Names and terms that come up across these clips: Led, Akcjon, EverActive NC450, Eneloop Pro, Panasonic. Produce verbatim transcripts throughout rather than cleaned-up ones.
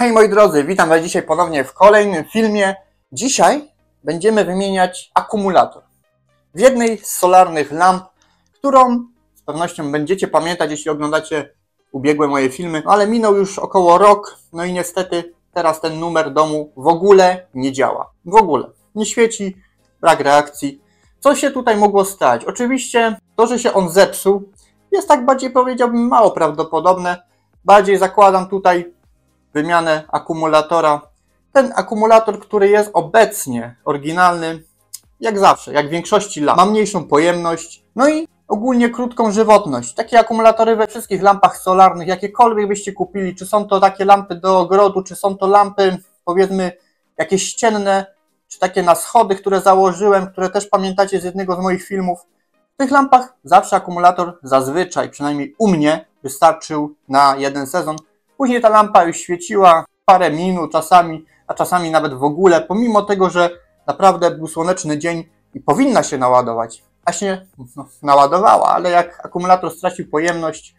Hej moi drodzy, witam was dzisiaj ponownie w kolejnym filmie. Dzisiaj będziemy wymieniać akumulator w jednej z solarnych lamp, którą z pewnością będziecie pamiętać, jeśli oglądacie ubiegłe moje filmy, no ale minął już około rok, no i niestety teraz ten numer domu w ogóle nie działa. W ogóle nie świeci, brak reakcji. Co się tutaj mogło stać? Oczywiście to, że się on zepsuł, jest tak bardziej, powiedziałbym, mało prawdopodobne. Bardziej zakładam tutaj wymianę akumulatora. Ten akumulator, który jest obecnie oryginalny, jak zawsze, jak w większości lamp, ma mniejszą pojemność, no i ogólnie krótką żywotność. Takie akumulatory we wszystkich lampach solarnych, jakiekolwiek byście kupili, czy są to takie lampy do ogrodu, czy są to lampy, powiedzmy, jakieś ścienne, czy takie na schody, które założyłem, które też pamiętacie z jednego z moich filmów. W tych lampach zawsze akumulator, zazwyczaj, przynajmniej u mnie, wystarczył na jeden sezon. Później ta lampa już świeciła parę minut czasami, a czasami nawet w ogóle, pomimo tego, że naprawdę był słoneczny dzień i powinna się naładować. A się no, naładowała, ale jak akumulator stracił pojemność,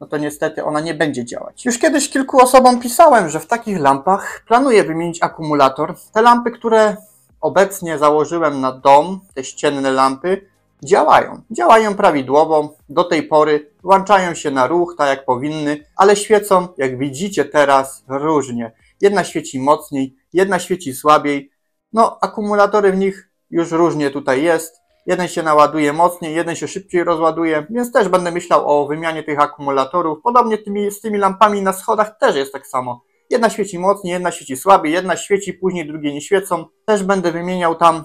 no to niestety ona nie będzie działać. Już kiedyś kilku osobom pisałem, że w takich lampach planuję wymienić akumulator. Te lampy, które obecnie założyłem na dom, te ścienne lampy, działają. Działają prawidłowo, do tej pory włączają się na ruch, tak jak powinny, ale świecą, jak widzicie teraz, różnie. Jedna świeci mocniej, jedna świeci słabiej. No, akumulatory w nich już różnie tutaj jest. Jeden się naładuje mocniej, jeden się szybciej rozładuje, więc też będę myślał o wymianie tych akumulatorów. Podobnie tymi, z tymi lampami na schodach też jest tak samo. Jedna świeci mocniej, jedna świeci słabiej, jedna świeci, później drugie nie świecą. Też będę wymieniał tam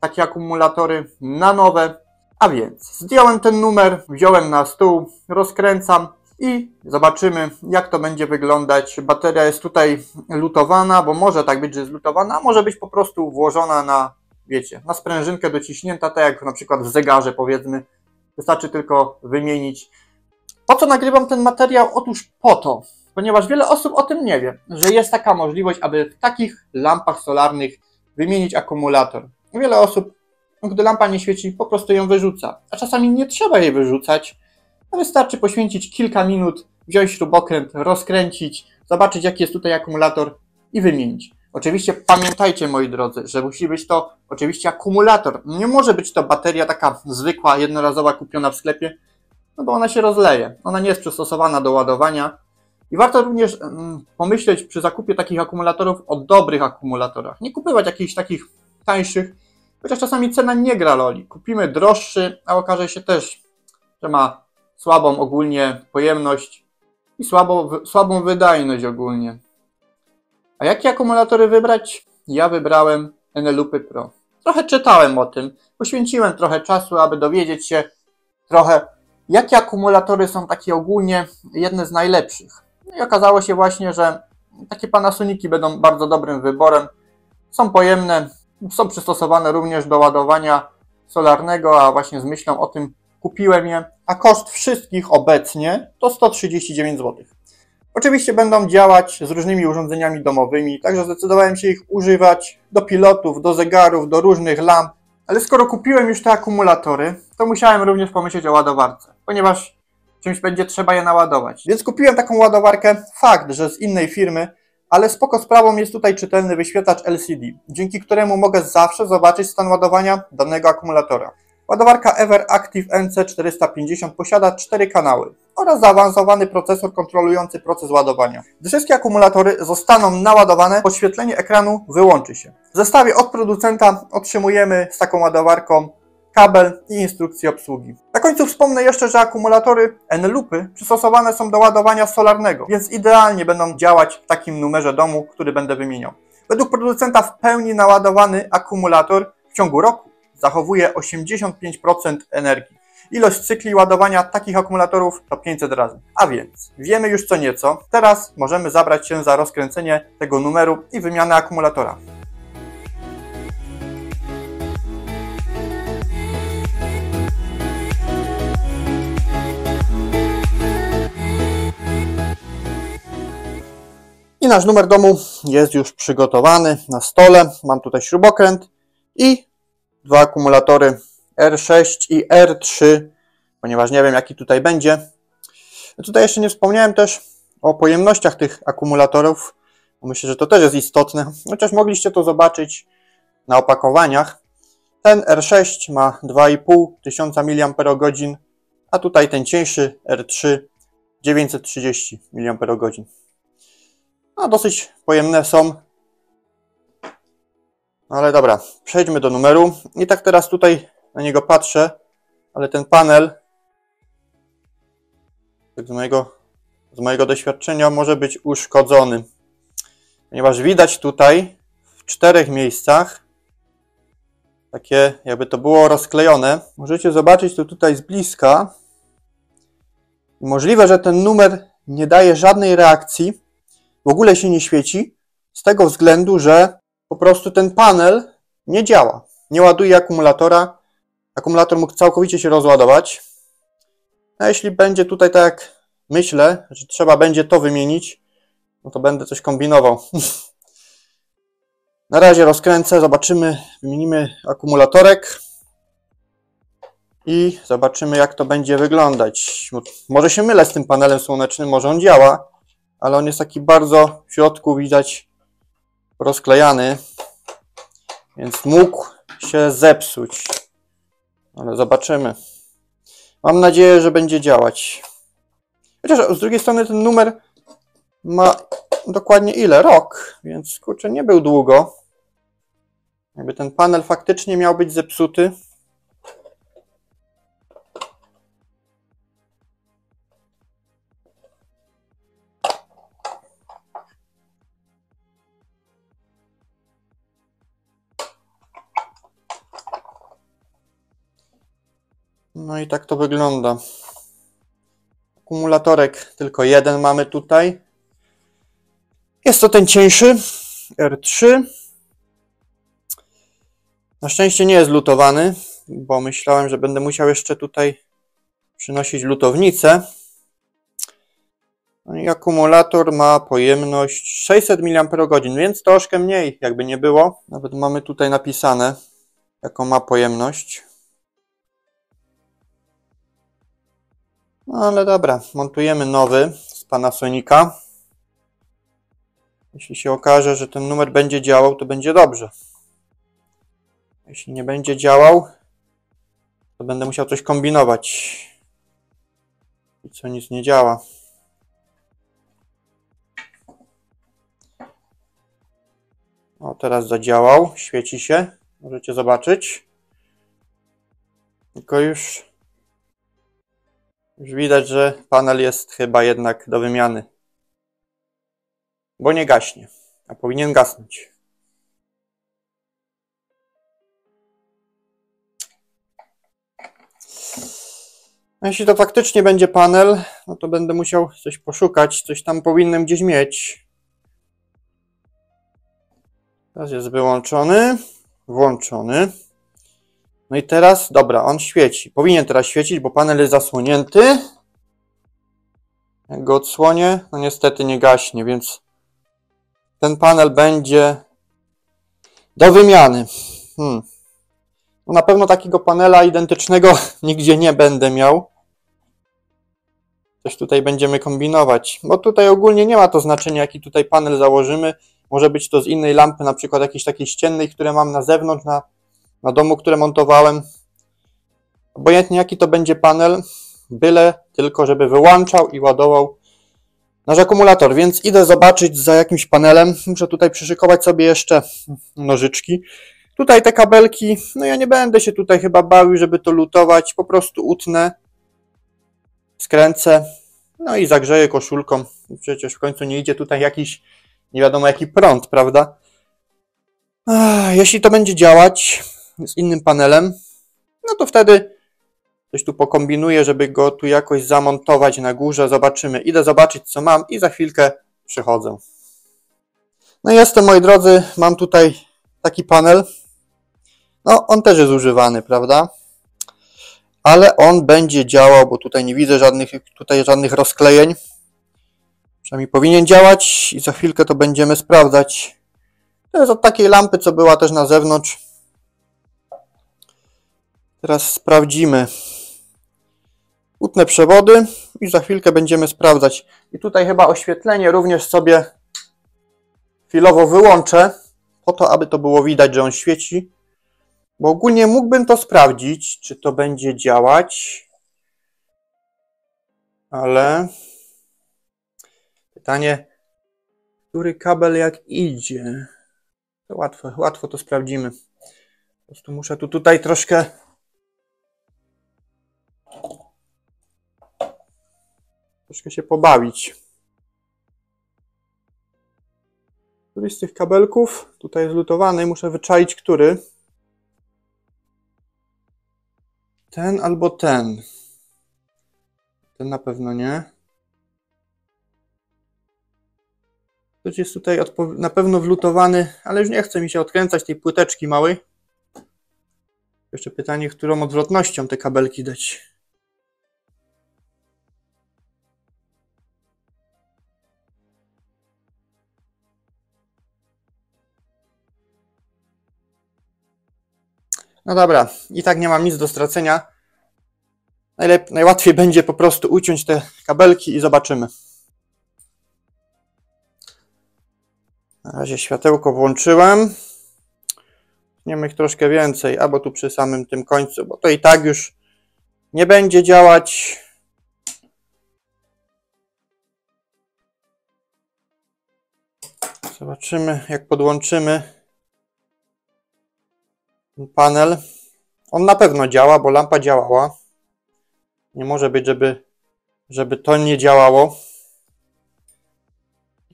takie akumulatory na nowe. A więc zdjąłem ten numer, wziąłem na stół, rozkręcam i zobaczymy, jak to będzie wyglądać. Bateria jest tutaj lutowana, bo może tak być, że jest lutowana, a może być po prostu włożona na, wiecie, na sprężynkę dociśnięta, tak jak na przykład w zegarze, powiedzmy. Wystarczy tylko wymienić. Po co nagrywam ten materiał? Otóż po to, ponieważ wiele osób o tym nie wie, że jest taka możliwość, aby w takich lampach solarnych wymienić akumulator. Wiele osób, gdy lampa nie świeci, po prostu ją wyrzuca. A czasami nie trzeba jej wyrzucać. Wystarczy poświęcić kilka minut, wziąć śrubokręt, rozkręcić, zobaczyć, jaki jest tutaj akumulator i wymienić. Oczywiście pamiętajcie, moi drodzy, że musi być to oczywiście akumulator. Nie może być to bateria taka zwykła, jednorazowa, kupiona w sklepie, no bo ona się rozleje. Ona nie jest przystosowana do ładowania. I warto również mm, pomyśleć przy zakupie takich akumulatorów o dobrych akumulatorach. Nie kupywać jakichś takich tańszych, chociaż czasami cena nie gra roli. Kupimy droższy, a okaże się też, że ma słabą ogólnie pojemność i słabą, słabą wydajność ogólnie. A jakie akumulatory wybrać? Ja wybrałem Eneloopy Pro. Trochę czytałem o tym, poświęciłem trochę czasu, aby dowiedzieć się trochę, jakie akumulatory są takie ogólnie jedne z najlepszych. I okazało się właśnie, że takie Panasonic'i będą bardzo dobrym wyborem. Są pojemne, są przystosowane również do ładowania solarnego, a właśnie z myślą o tym kupiłem je. A koszt wszystkich obecnie to sto trzydzieści dziewięć złotych. Oczywiście będą działać z różnymi urządzeniami domowymi, także zdecydowałem się ich używać do pilotów, do zegarów, do różnych lamp. Ale skoro kupiłem już te akumulatory, to musiałem również pomyśleć o ładowarce, ponieważ czymś będzie trzeba je naładować. Więc kupiłem taką ładowarkę, fakt, że z innej firmy, ale spoko sprawą jest tutaj czytelny wyświetlacz L C D, dzięki któremu mogę zawsze zobaczyć stan ładowania danego akumulatora. Ładowarka EverActive N C czterysta pięćdziesiąt posiada cztery kanały oraz zaawansowany procesor kontrolujący proces ładowania. Gdy wszystkie akumulatory zostaną naładowane, podświetlenie ekranu wyłączy się. W zestawie od producenta otrzymujemy z taką ładowarką kabel i instrukcję obsługi. Na końcu wspomnę jeszcze, że akumulatory Eneloopy przystosowane są do ładowania solarnego, więc idealnie będą działać w takim numerze domu, który będę wymieniał. Według producenta w pełni naładowany akumulator w ciągu roku zachowuje osiemdziesiąt pięć procent energii. Ilość cykli ładowania takich akumulatorów to pięćset razy. A więc wiemy już co nieco. Teraz możemy zabrać się za rozkręcenie tego numeru i wymianę akumulatora. I nasz numer domu jest już przygotowany na stole. Mam tutaj śrubokręt i dwa akumulatory R sześć i R trzy, ponieważ nie wiem, jaki tutaj będzie. Tutaj jeszcze nie wspomniałem też o pojemnościach tych akumulatorów, Myślę, że to też jest istotne, chociaż mogliście to zobaczyć na opakowaniach. Ten R sześć ma dwa i pół tysiąca miliamperogodzin, a tutaj ten cieńszy R trzy dziewięćset trzydzieści miliamperogodzin. No, dosyć pojemne są. No ale dobra, przejdźmy do numeru. I tak teraz tutaj na niego patrzę, ale ten panel, tak z mojego, z mojego doświadczenia, może być uszkodzony. Ponieważ widać tutaj w czterech miejscach takie, jakby to było rozklejone. Możecie zobaczyć to tutaj z bliska. Możliwe, że ten numer nie daje żadnej reakcji, w ogóle się nie świeci, z tego względu, że po prostu ten panel nie działa. Nie ładuje akumulatora. Akumulator mógł całkowicie się rozładować. A jeśli będzie tutaj tak, jak myślę, że trzeba będzie to wymienić, no to będę coś kombinował. Na razie rozkręcę, zobaczymy, wymienimy akumulatorek i zobaczymy, jak to będzie wyglądać. Może się mylę z tym panelem słonecznym, może on działa, ale on jest taki bardzo w środku, widać, rozklejany, więc mógł się zepsuć, ale zobaczymy. Mam nadzieję, że będzie działać. Chociaż z drugiej strony ten numer ma dokładnie ile? Rok, więc kurczę, nie był długo. Jakby ten panel faktycznie miał być zepsuty. No i tak to wygląda. Akumulatorek tylko jeden mamy tutaj. Jest to ten cieńszy R trzy. Na szczęście nie jest lutowany, bo myślałem, że będę musiał jeszcze tutaj przynosić lutownicę. No i akumulator ma pojemność sześćset miliamperogodzin, więc troszkę mniej, jakby nie było. Nawet mamy tutaj napisane, jaką ma pojemność. No ale dobra, montujemy nowy z Panasonica. Jeśli się okaże, że ten numer będzie działał, to będzie dobrze. Jeśli nie będzie działał, to będę musiał coś kombinować. I co, nic nie działa. O, teraz zadziałał, świeci się, możecie zobaczyć. Tylko już, już widać, że panel jest chyba jednak do wymiany. Bo nie gaśnie, a powinien gasnąć. Jeśli to faktycznie będzie panel, no to będę musiał coś poszukać, coś tam powinienem gdzieś mieć. Teraz jest wyłączony, włączony. No i teraz, dobra, on świeci. Powinien teraz świecić, bo panel jest zasłonięty. Jak go odsłonię, no niestety nie gaśnie, więc ten panel będzie do wymiany. Hmm. No na pewno takiego panela identycznego nigdzie nie będę miał. Coś tutaj będziemy kombinować. Bo tutaj ogólnie nie ma to znaczenia, jaki tutaj panel założymy. Może być to z innej lampy, na przykład jakiejś takiej ściennej, które mam na zewnątrz, na, na domu, które montowałem. Obojętnie jaki to będzie panel, byle tylko żeby wyłączał i ładował nasz akumulator, więc idę zobaczyć za jakimś panelem. Muszę tutaj przyszykować sobie jeszcze nożyczki. Tutaj te kabelki, no ja nie będę się tutaj chyba bawił, żeby to lutować. Po prostu utnę, skręcę, no i zagrzeję koszulką. Przecież w końcu nie idzie tutaj jakiś, nie wiadomo jaki prąd, prawda? Ach, jeśli to będzie działać z innym panelem, no to wtedy coś tu pokombinuję, żeby go tu jakoś zamontować na górze. Zobaczymy. Idę zobaczyć, co mam i za chwilkę przychodzę. No i jestem, moi drodzy. Mam tutaj taki panel. No, on też jest używany, prawda? Ale on będzie działał, bo tutaj nie widzę żadnych, tutaj żadnych rozklejeń. Przynajmniej powinien działać i za chwilkę to będziemy sprawdzać. To jest od takiej lampy, co była też na zewnątrz. Teraz sprawdzimy. Utnę przewody i za chwilkę będziemy sprawdzać. I tutaj chyba oświetlenie również sobie Chwilowo wyłączę, po to, aby to było widać, że on świeci. Bo ogólnie mógłbym to sprawdzić, czy to będzie działać. Ale pytanie, który kabel jak idzie? To łatwo, łatwo to sprawdzimy. Po prostu muszę tu tutaj troszkę troszkę się pobawić. Któryś z tych kabelków tutaj jest lutowany, muszę wyczaić, który. Ten albo ten. Ten na pewno nie. Ktoś jest tutaj na pewno wlutowany, ale już nie chce mi się odkręcać tej płyteczki małej. Jeszcze pytanie, którą odwrotnością te kabelki dać. No dobra, i tak nie mam nic do stracenia. Najlep- najłatwiej będzie po prostu uciąć te kabelki i zobaczymy. Na razie światełko włączyłem. Tniemy ich troszkę więcej, albo tu przy samym tym końcu, bo to i tak już nie będzie działać. Zobaczymy, jak podłączymy ten panel. On na pewno działa, bo lampa działała. Nie może być, żeby, żeby to nie działało.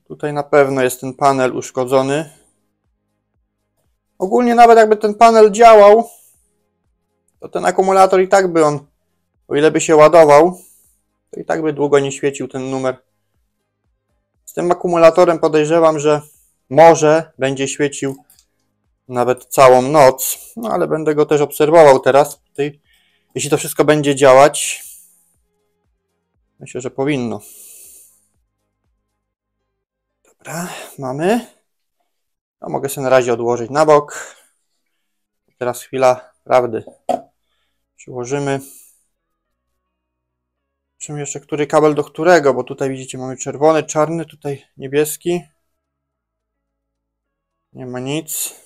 Tutaj na pewno jest ten panel uszkodzony. Ogólnie nawet jakby ten panel działał, to ten akumulator i tak by on, o ile by się ładował, to i tak by długo nie świecił ten numer. Z tym akumulatorem podejrzewam, że może będzie świecił nawet całą noc. No ale będę go też obserwował teraz, tutaj, jeśli to wszystko będzie działać. Myślę, że powinno. Dobra, mamy. No, mogę sobie na razie odłożyć na bok. Teraz chwila prawdy. Przyłożymy. Czym jeszcze, który kabel do którego? Bo tutaj widzicie, mamy czerwony, czarny, tutaj niebieski. Nie ma nic.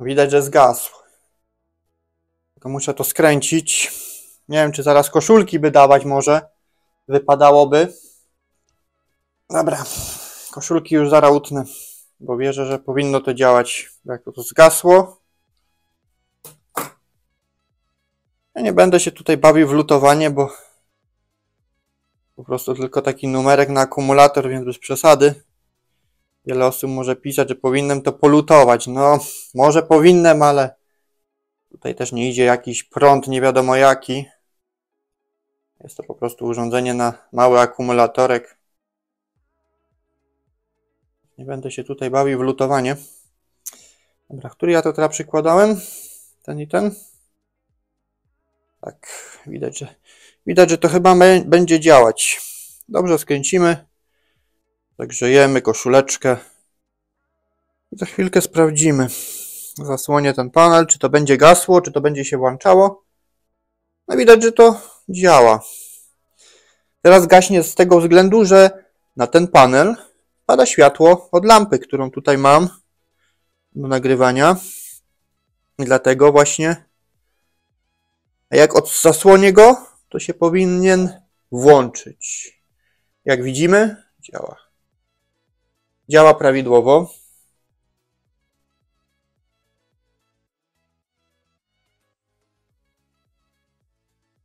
Widać, że zgasł. Tylko muszę to skręcić. Nie wiem, czy zaraz koszulki by dawać może. Wypadałoby. Dobra. Koszulki już zaraz utnę. Bo wierzę, że powinno to działać. Jak to zgasło. Ja nie będę się tutaj bawił w lutowanie, bo po prostu tylko taki numerek na akumulator, więc bez przesady. Wiele osób może pisać, że powinienem to polutować. No, może powinienem, ale tutaj też nie idzie jakiś prąd, nie wiadomo jaki. Jest to po prostu urządzenie na mały akumulatorek. Nie będę się tutaj bawił w lutowanie. Dobra, który ja to teraz przykładałem? Ten i ten? Tak, widać, że, widać, że to chyba będzie działać. Dobrze, skręcimy. Zagrzejemy koszuleczkę i za chwilkę sprawdzimy. Zasłonię ten panel, czy to będzie gasło, czy to będzie się włączało. No widać, że to działa. Teraz gaśnie z tego względu, że na ten panel pada światło od lampy, którą tutaj mam do nagrywania. I dlatego właśnie, a jak od zasłonię go, to się powinien włączyć. Jak widzimy, działa. Działa prawidłowo.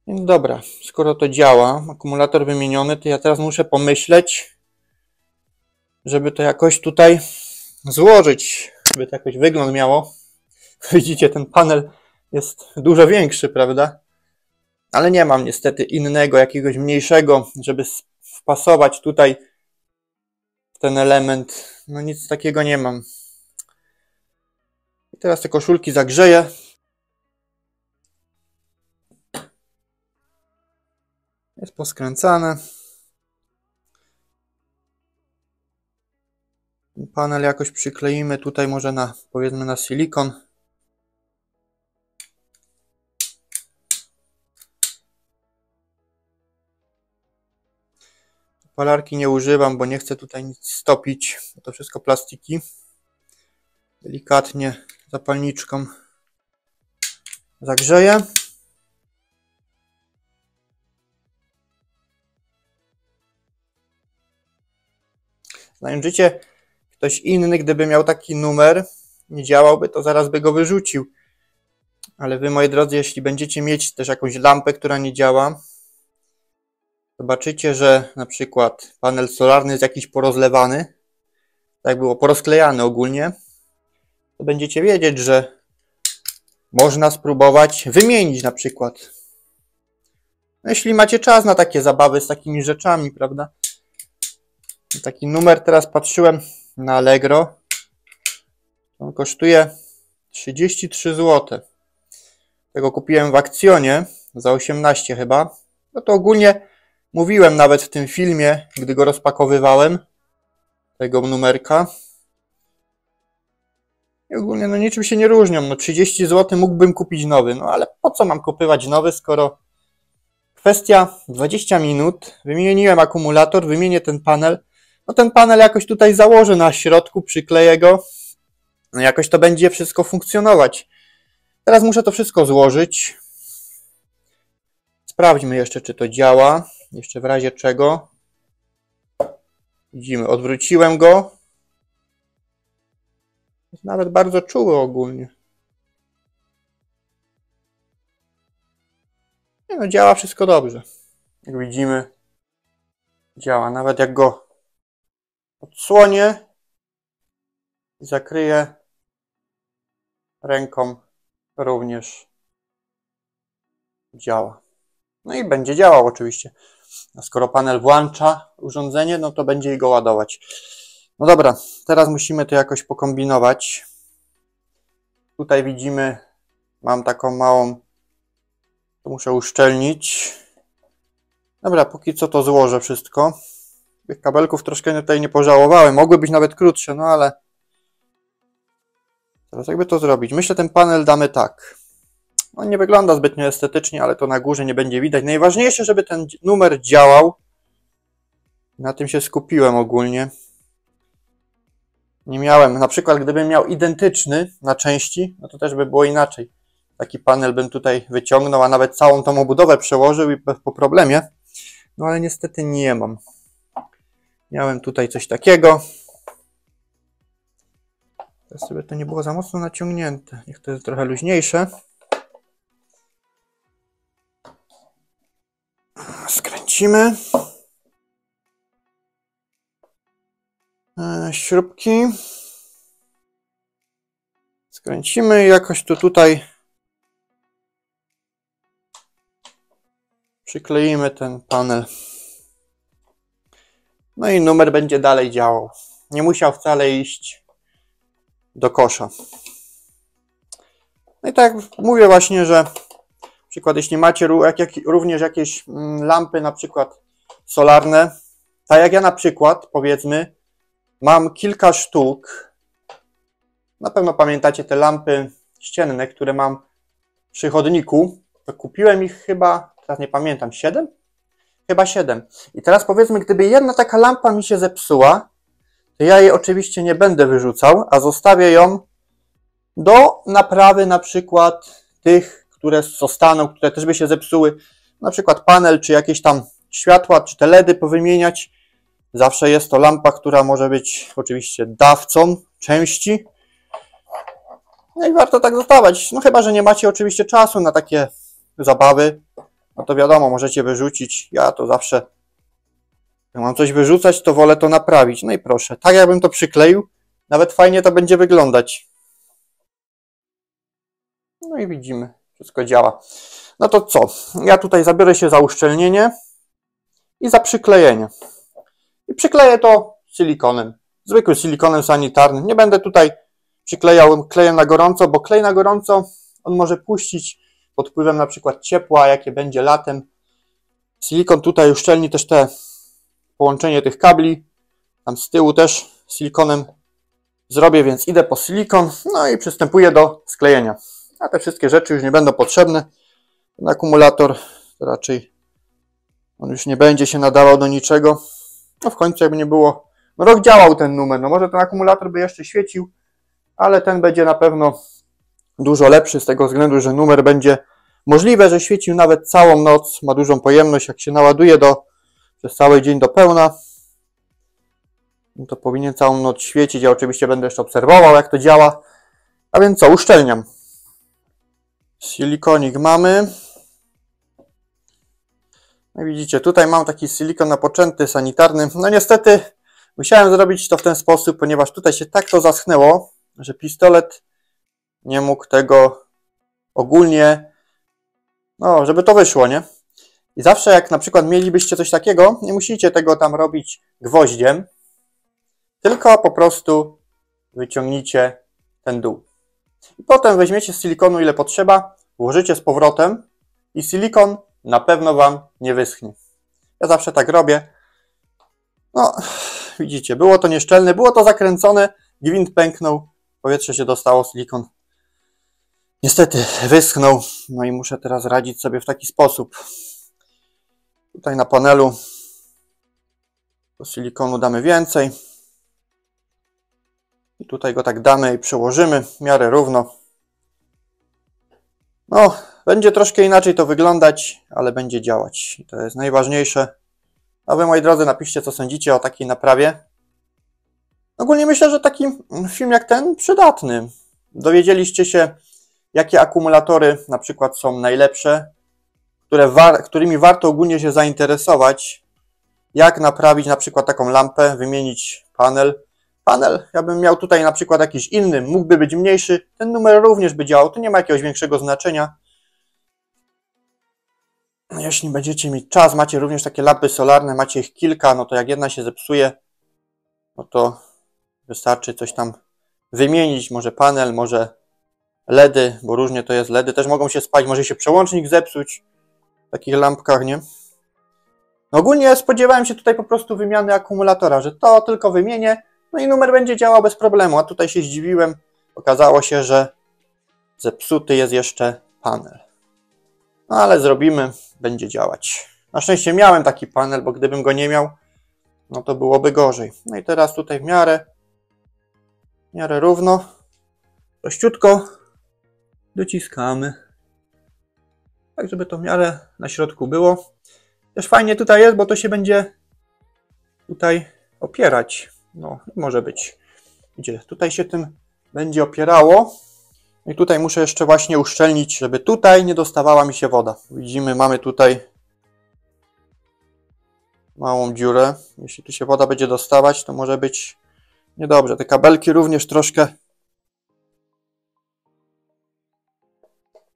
No dobra, skoro to działa, akumulator wymieniony, to ja teraz muszę pomyśleć, żeby to jakoś tutaj złożyć, żeby to jakoś wygląd miało. Widzicie, ten panel jest dużo większy, prawda? Ale nie mam niestety innego, jakiegoś mniejszego, żeby wpasować tutaj ten element, no nic takiego nie mam. I teraz te koszulki zagrzeję. Jest poskręcane. Panel jakoś przykleimy tutaj może na, powiedzmy, na silikon. Malarki nie używam, bo nie chcę tutaj nic stopić. To wszystko plastiki. Delikatnie zapalniczką zagrzeję. Znajdziecie, ktoś inny, gdyby miał taki numer, nie działałby, to zaraz by go wyrzucił. Ale wy, moi drodzy, jeśli będziecie mieć też jakąś lampę, która nie działa, zobaczycie, że na przykład panel solarny jest jakiś porozlewany, tak było, porozklejany ogólnie, to będziecie wiedzieć, że można spróbować wymienić na przykład. No, jeśli macie czas na takie zabawy z takimi rzeczami, prawda? Taki numer teraz patrzyłem na Allegro. On kosztuje trzydzieści trzy złote. Tego kupiłem w Akcjonie za osiemnaście chyba. No to ogólnie mówiłem nawet w tym filmie, gdy go rozpakowywałem, tego numerka. I ogólnie no niczym się nie różnią. No trzydzieści złotych mógłbym kupić nowy. No ale po co mam kupować nowy, skoro kwestia dwadzieścia minut. Wymieniłem akumulator, wymienię ten panel. No ten panel jakoś tutaj założę na środku, przykleję go. No jakoś to będzie wszystko funkcjonować. Teraz muszę to wszystko złożyć. Sprawdźmy jeszcze, czy to działa. Jeszcze w razie czego. Widzimy, odwróciłem go. Jest nawet bardzo czuły ogólnie. Nie no, działa wszystko dobrze. Jak widzimy, działa. Nawet jak go odsłonię i zakryję ręką, również działa. No i będzie działał oczywiście. A skoro panel włącza urządzenie, no to będzie go ładować. No dobra, teraz musimy to jakoś pokombinować. Tutaj widzimy, mam taką małą, to muszę uszczelnić. Dobra, póki co to złożę wszystko. Tych kabelków troszkę tutaj nie pożałowałem. Mogły być nawet krótsze, no ale... Teraz jakby to zrobić? Myślę, ten panel damy tak. On nie wygląda zbytnio estetycznie, ale to na górze nie będzie widać. Najważniejsze, żeby ten numer działał. Na tym się skupiłem ogólnie. Nie miałem, na przykład gdybym miał identyczny na części, no to też by było inaczej. Taki panel bym tutaj wyciągnął, a nawet całą tą obudowę przełożył i po problemie. No ale niestety nie mam. Miałem tutaj coś takiego. Teraz sobie to nie było za mocno naciągnięte. Niech to jest trochę luźniejsze. Skręcimy. Śrubki. Skręcimy i jakoś to tutaj przykleimy ten panel. No i numer będzie dalej działał. Nie musiał wcale iść do kosza. No i tak jak mówię właśnie, że na przykład jeśli macie również jakieś lampy na przykład solarne, tak jak ja na przykład powiedzmy mam kilka sztuk, na pewno pamiętacie te lampy ścienne, które mam przy chodniku, to kupiłem ich chyba, teraz nie pamiętam, siedem? Chyba siedem. I teraz powiedzmy, gdyby jedna taka lampa mi się zepsuła, to ja jej oczywiście nie będę wyrzucał, a zostawię ją do naprawy na przykład tych, które zostaną, które też by się zepsuły, na przykład panel, czy jakieś tam światła, czy te LEDy powymieniać. Zawsze jest to lampa, która może być oczywiście dawcą części. No i warto tak zostawać. No chyba, że nie macie oczywiście czasu na takie zabawy, no to wiadomo, możecie wyrzucić. Ja to zawsze, jak mam coś wyrzucać, to wolę to naprawić. No i proszę, tak jakbym to przykleił, nawet fajnie to będzie wyglądać. No i widzimy, wszystko działa. No to co? Ja tutaj zabiorę się za uszczelnienie i za przyklejenie. I przykleję to silikonem, zwykłym silikonem sanitarnym. Nie będę tutaj przyklejał klejem na gorąco, bo klej na gorąco on może puścić pod wpływem na przykład ciepła, jakie będzie latem. Silikon tutaj uszczelni też te połączenie tych kabli. Tam z tyłu też silikonem zrobię, więc idę po silikon. No i przystępuję do sklejenia. A te wszystkie rzeczy już nie będą potrzebne. Ten akumulator to raczej on już nie będzie się nadawał do niczego. No w końcu jakby nie było, no rok działał ten numer, no może ten akumulator by jeszcze świecił, ale ten będzie na pewno dużo lepszy z tego względu, że numer będzie możliwe, że świecił nawet całą noc, ma dużą pojemność, jak się naładuje do, przez cały dzień do pełna, no to powinien całą noc świecić, ja oczywiście będę jeszcze obserwował jak to działa, a więc co, uszczelniam. Silikonik mamy. No widzicie, tutaj mam taki silikon napoczęty, sanitarny. No niestety musiałem zrobić to w ten sposób, ponieważ tutaj się tak to zaschnęło, że pistolet nie mógł tego ogólnie, no żeby to wyszło, nie? I zawsze jak na przykład mielibyście coś takiego, nie musicie tego tam robić gwoździem, tylko po prostu wyciągnijcie ten dół. I potem weźmiecie z silikonu ile potrzeba, włożycie z powrotem i silikon na pewno Wam nie wyschnie. Ja zawsze tak robię. No, widzicie, było to nieszczelne, było to zakręcone, gwint pęknął, powietrze się dostało, silikon niestety wyschnął. No i muszę teraz radzić sobie w taki sposób. Tutaj na panelu do silikonu damy więcej. I tutaj go tak damy i przełożymy w miarę równo. No, będzie troszkę inaczej to wyglądać, ale będzie działać. I to jest najważniejsze. A Wy, moi drodzy, napiszcie, co sądzicie o takiej naprawie. Ogólnie myślę, że taki film jak ten przydatny. Dowiedzieliście się, jakie akumulatory na przykład są najlepsze, które war- którymi warto ogólnie się zainteresować. Jak naprawić na przykład taką lampę, wymienić panel. Panel, ja bym miał tutaj na przykład jakiś inny, mógłby być mniejszy, ten numer również by działał, to nie ma jakiegoś większego znaczenia. Jeśli będziecie mieć czas, macie również takie lampy solarne, macie ich kilka, no to jak jedna się zepsuje, no to wystarczy coś tam wymienić, może panel, może LEDy, bo różnie to jest, LEDy też mogą się spalić, może się przełącznik zepsuć w takich lampkach, nie? No ogólnie spodziewałem się tutaj po prostu wymiany akumulatora, że to tylko wymienię, no i numer będzie działał bez problemu, a tutaj się zdziwiłem. Okazało się, że zepsuty jest jeszcze panel. No ale zrobimy, będzie działać. Na szczęście miałem taki panel, bo gdybym go nie miał, no to byłoby gorzej. No i teraz tutaj w miarę, w miarę równo, prościutko dociskamy. Tak, żeby to w miarę na środku było. Też fajnie tutaj jest, bo to się będzie tutaj opierać. No, może być. Widzicie, tutaj się tym będzie opierało. I tutaj muszę jeszcze właśnie uszczelnić, żeby tutaj nie dostawała mi się woda. Widzimy, mamy tutaj małą dziurę. Jeśli tu się woda będzie dostawać, to może być niedobrze. Te kabelki również troszkę...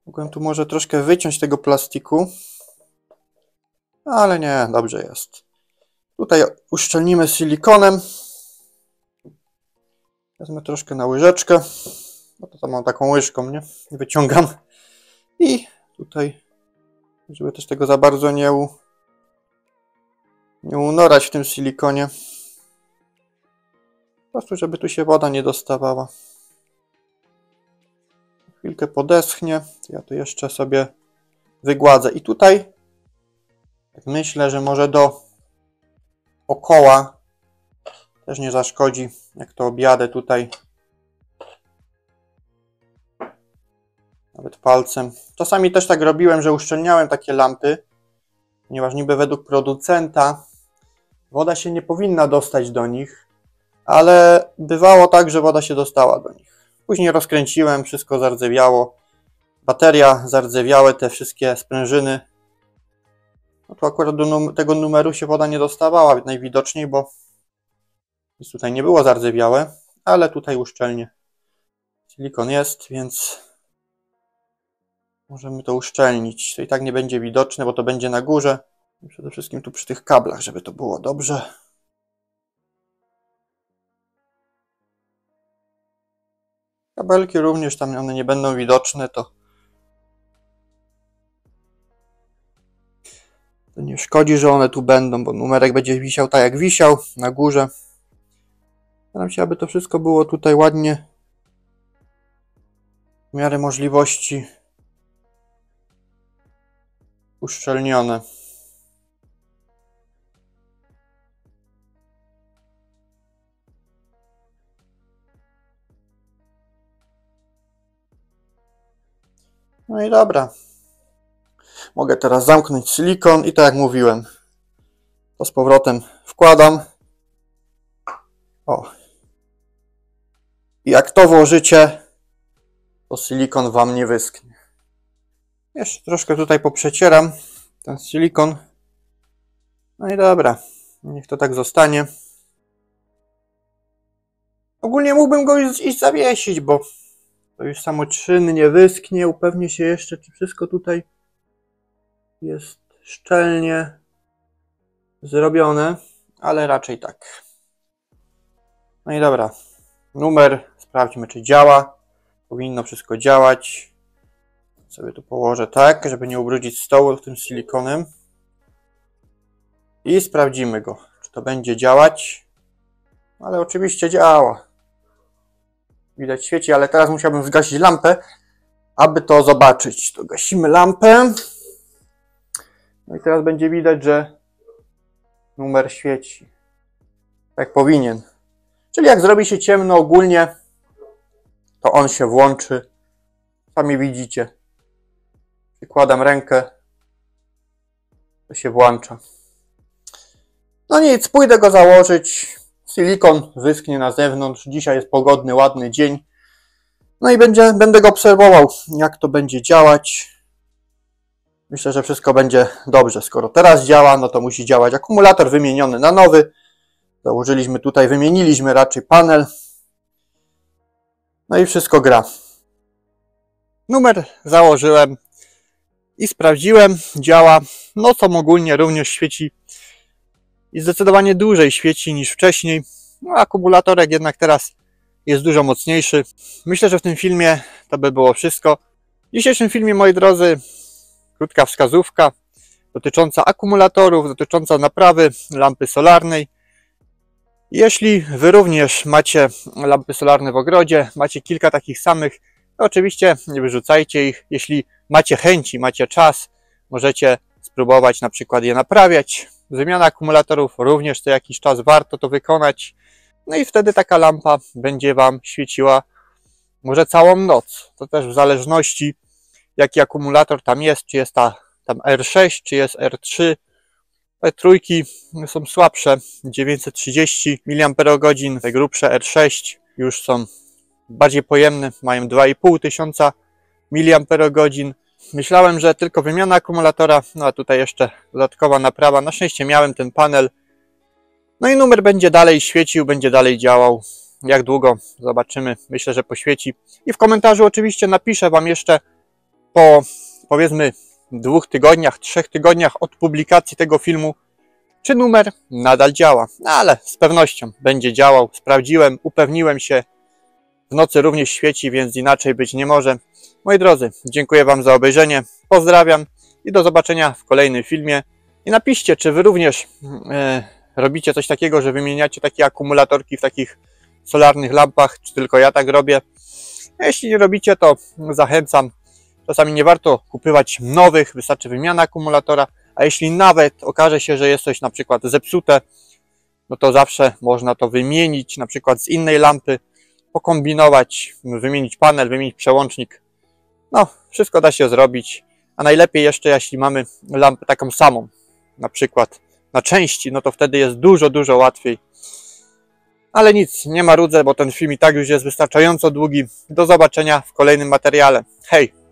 Mogłem tu może troszkę wyciąć tego plastiku. Ale nie, dobrze jest. Tutaj uszczelnimy silikonem. Wezmę troszkę na łyżeczkę, no to tam mam taką łyżką, nie? Wyciągam i tutaj, żeby też tego za bardzo nie, u, nie unorać w tym silikonie. Po prostu, żeby tu się woda nie dostawała. Chwilkę podeschnie, ja to jeszcze sobie wygładzę. I tutaj myślę, że może do okoła też nie zaszkodzi, jak to objadę tutaj. Nawet palcem. Czasami też tak robiłem, że uszczelniałem takie lampy, ponieważ niby według producenta woda się nie powinna dostać do nich, ale bywało tak, że woda się dostała do nich. Później rozkręciłem, wszystko zardzewiało. Bateria, zardzewiałe te wszystkie sprężyny. No to akurat do num- tego numeru się woda nie dostawała najwidoczniej, bo nic tutaj nie było zardzewiałe, ale tutaj uszczelnie. Silikon jest, więc możemy to uszczelnić. To i tak nie będzie widoczne, bo to będzie na górze. Przede wszystkim tu przy tych kablach, żeby to było dobrze. Kabelki również tam, one nie będą widoczne, to, to nie szkodzi, że one tu będą, bo numerek będzie wisiał tak jak wisiał na górze. Staram się, aby to wszystko było tutaj ładnie, w miarę możliwości uszczelnione. No i dobra. Mogę teraz zamknąć silikon i tak jak mówiłem, to z powrotem wkładam. O. I jak to włożycie, to silikon wam nie wyschnie. Jeszcze troszkę tutaj poprzecieram ten silikon. No i dobra, niech to tak zostanie. Ogólnie mógłbym go iść zawiesić, bo to już samoczynnie wyschnie. Upewnię się jeszcze, czy wszystko tutaj jest szczelnie zrobione, ale raczej tak. No i dobra, numer, sprawdźmy, czy działa. Powinno wszystko działać. Sobie tu położę tak, żeby nie ubrudzić stołu tym silikonem. I sprawdzimy go, czy to będzie działać. Ale oczywiście działa. Widać świeci, ale teraz musiałbym zgasić lampę, aby to zobaczyć. To gasimy lampę. No i teraz będzie widać, że numer świeci. Tak powinien. Czyli jak zrobi się ciemno ogólnie, to on się włączy. Sami widzicie. Przykładam rękę, to się włącza. No nic, pójdę go założyć. Silikon wyschnie na zewnątrz. Dzisiaj jest pogodny, ładny dzień. No i będzie, będę go obserwował, jak to będzie działać. Myślę, że wszystko będzie dobrze. Skoro teraz działa, no to musi działać. Akumulator wymieniony na nowy. Założyliśmy tutaj, wymieniliśmy raczej panel. No i wszystko gra. Numer założyłem i sprawdziłem. Działa. Nocą ogólnie również świeci. I zdecydowanie dłużej świeci niż wcześniej. No, akumulatorek jednak teraz jest dużo mocniejszy. Myślę, że w tym filmie to by było wszystko. W dzisiejszym filmie, moi drodzy, krótka wskazówka dotycząca akumulatorów, dotycząca naprawy lampy solarnej. Jeśli Wy również macie lampy solarne w ogrodzie, macie kilka takich samych, to oczywiście nie wyrzucajcie ich. Jeśli macie chęci, macie czas, możecie spróbować na przykład je naprawiać. Wymiana akumulatorów również co jakiś czas warto to wykonać. No i wtedy taka lampa będzie Wam świeciła może całą noc. To też w zależności jaki akumulator tam jest, czy jest ta, tam R sześć, czy jest R trzy. Te trójki są słabsze, dziewięćset trzydzieści miliamperogodzin, te grubsze R sześć już są bardziej pojemne, mają dwa i pół tysiąca miliamperogodzin. Myślałem, że tylko wymiana akumulatora, no a tutaj jeszcze dodatkowa naprawa. Na szczęście miałem ten panel. No i numer będzie dalej świecił, będzie dalej działał. Jak długo? Zobaczymy. Myślę, że poświeci. I w komentarzu oczywiście napiszę Wam jeszcze po, powiedzmy, dwóch tygodniach, trzech tygodniach od publikacji tego filmu, czy numer nadal działa. No ale z pewnością będzie działał. Sprawdziłem, upewniłem się. W nocy również świeci, więc inaczej być nie może. Moi drodzy, dziękuję Wam za obejrzenie, pozdrawiam i do zobaczenia w kolejnym filmie. I napiszcie, czy Wy również e, robicie coś takiego, że wymieniacie takie akumulatorki w takich solarnych lampach, czy tylko ja tak robię. A jeśli nie robicie, to zachęcam. Czasami nie warto kupywać nowych, wystarczy wymiana akumulatora, a jeśli nawet okaże się, że jest coś na przykład zepsute, no to zawsze można to wymienić, na przykład z innej lampy, pokombinować, wymienić panel, wymienić przełącznik. No, wszystko da się zrobić, a najlepiej jeszcze, jeśli mamy lampę taką samą, na przykład na części, no to wtedy jest dużo, dużo łatwiej. Ale nic, nie marudzę, bo ten film i tak już jest wystarczająco długi. Do zobaczenia w kolejnym materiale. Hej!